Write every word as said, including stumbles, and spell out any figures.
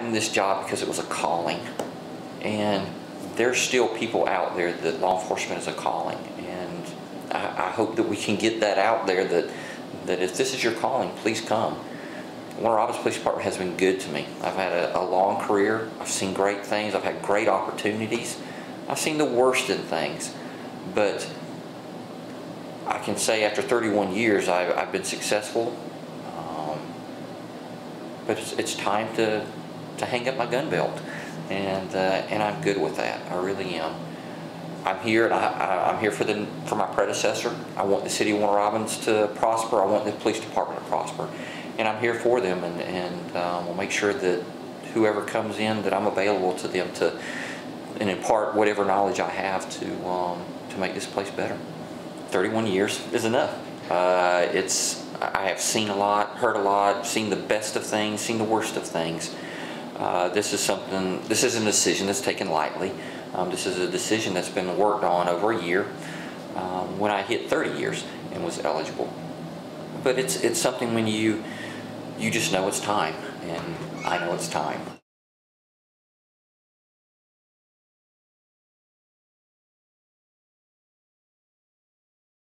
gotten this job because it was a calling, and there's still people out there that law enforcement is a calling, and I, I hope that we can get that out there, that that if this is your calling, please come. Warner Robins Police Department has been good to me. I've had a, a long career. I've seen great things. I've had great opportunities. I've seen the worst in things, but I can say after thirty-one years, I've, I've been successful. Um, but it's, it's time to to hang up my gun belt, and uh, and I'm good with that. I really am. I'm here, and I, I, I'm here for the for my predecessor. I want the city of Warner Robins to prosper. I want the police department to prosper, and I'm here for them. And and um, we'll make sure that whoever comes in, that I'm available to them to and impart whatever knowledge I have to um, to make this place better. thirty-one years is enough. Uh, it's I have seen a lot, heard a lot, seen the best of things, seen the worst of things. Uh, this is something. This isn't a decision that's taken lightly. Um, this is a decision that's been worked on over a year um, when I hit thirty years and was eligible. But it's it's something when you you just know it's time, and I know it's time.